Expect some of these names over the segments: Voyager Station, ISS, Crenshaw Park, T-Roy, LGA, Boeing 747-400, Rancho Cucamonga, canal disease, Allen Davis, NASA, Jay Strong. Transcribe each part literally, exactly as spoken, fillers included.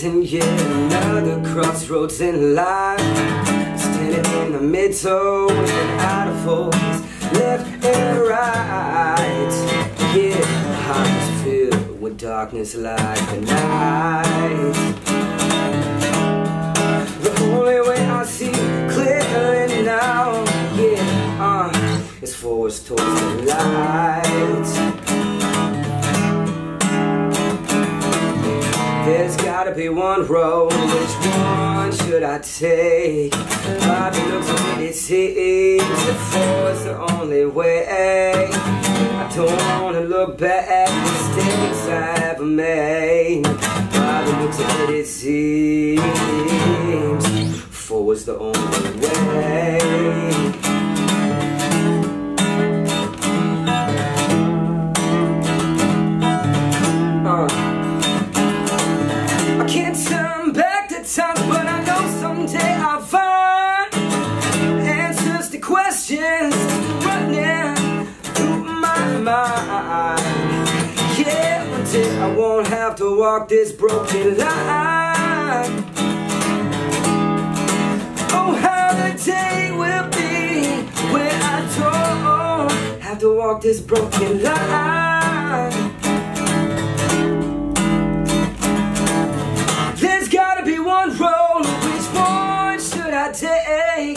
hitting yet another crossroads in life. Standing in the middle and out of focus, left and right. Yeah, the heart is filled with darkness like the night. The only way I see clearly now, yeah, uh, is forced towards the light. There's gotta be one road, which one should I take? By the looks of it, it seems that four is the only way. I don't wanna look back at mistakes I ever made. By the looks of it, it seems four is the only way. Can't turn back the time, but I know someday I'll find answers to questions running through my mind. Yeah, one day I won't have to walk this broken line. Oh, how the day will be when I don't have to walk this broken line. Take.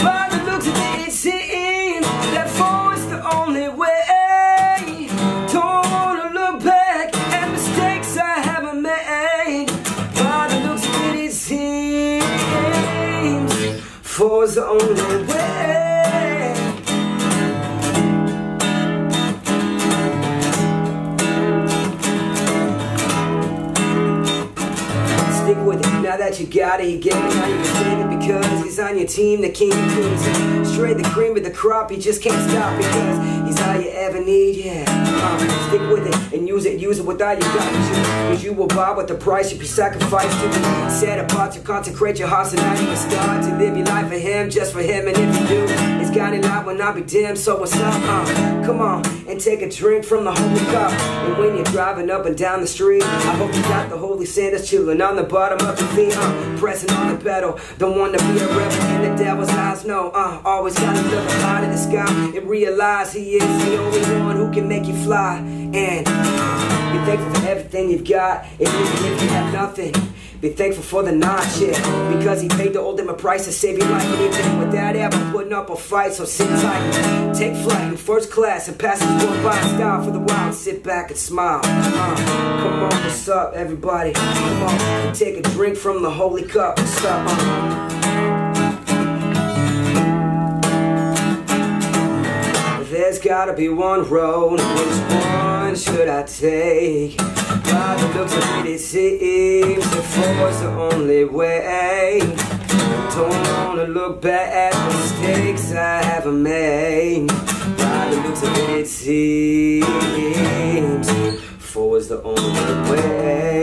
By the looks of it, it seems that four is the only way. Don't wanna look back at mistakes I haven't made. By the looks of it, it seems four is the only way. Stick with it. Now that you got it, you get it, now you can take it because he's on your team, the king of queens. Straight the cream with the crop, you just can't stop because he's all you ever need, yeah. Uh, stick with it and use it, use it with all you got. Because you will buy with the price if you sacrifice to be set apart to consecrate your heart. So now you can start to live your life for him, just for him. And if you do, it's got it out, will not be dim. So what's up, uh, come on and take a drink from the holy cup. And when you're driving up and down the street, I hope you got the holy sanders chilling on the bottom of the feet, uh, pressing on the pedal, don't want to be a rebel in the devil's eyes, no, uh, always gotta look out of the sky and realize he is the only one who can make you fly, and be thankful for everything you've got, even if you have nothing, be thankful for the non-shit, because he paid the ultimate price to save your life, and even without ever putting up a fight, so sit tight, take flight in first class, and pass his one by style for the wild, sit back and smile, uh, come on, what's up, everybody, come on, take a drink from the holy cup, what's up, uh, there's gotta be one road, which one should I take? By the looks of it, it seems that four is the only way. Don't wanna look back at mistakes I haven't made. By the looks of it, it seems four is the only way.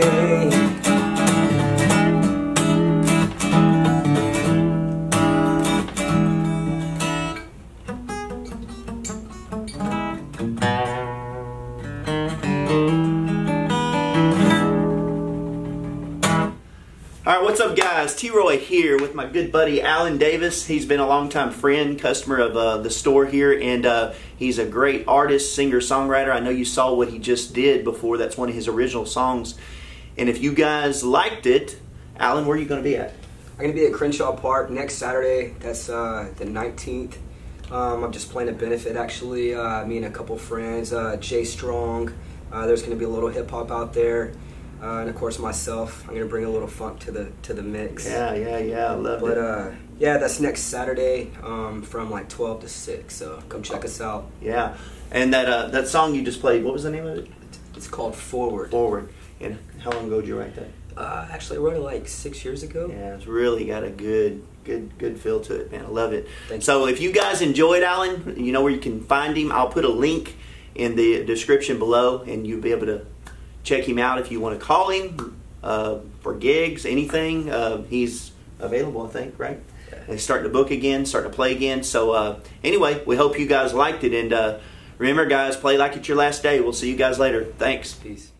Alright, what's up guys? T-Roy here with my good buddy Allen Davis. He's been a longtime friend, customer of uh, the store here, and uh, he's a great artist, singer, songwriter. I know you saw what he just did before. That's one of his original songs. And if you guys liked it, Allen, where are you going to be at? I'm going to be at Crenshaw Park next Saturday. That's uh, the nineteenth. Um, I'm just playing a benefit actually. Uh, me and a couple friends, uh, Jay Strong. Uh, there's going to be a little hip hop out there. Uh, and of course myself, I'm gonna bring a little funk to the to the mix. Yeah, yeah, yeah, I love but, it. But uh, yeah, that's next Saturday um, from like twelve to six. So come check us out. Yeah, and that uh, that song you just played, what was the name of it? It's called Forward. Forward. And how long ago did you write that? Uh, actually, I wrote it like six years ago. Yeah, it's really got a good, good, good feel to it, man. I love it. Thank so you. If you guys enjoyed Allen, you know where you can find him. I'll put a link in the description below, and you'll be able to check him out if you want to call him uh, for gigs, anything. Uh, he's available, I think, right? Yeah. He's starting to book again, starting to play again. So uh, anyway, we hope you guys liked it. And uh, remember, guys, play like it's your last day. We'll see you guys later. Thanks. Peace.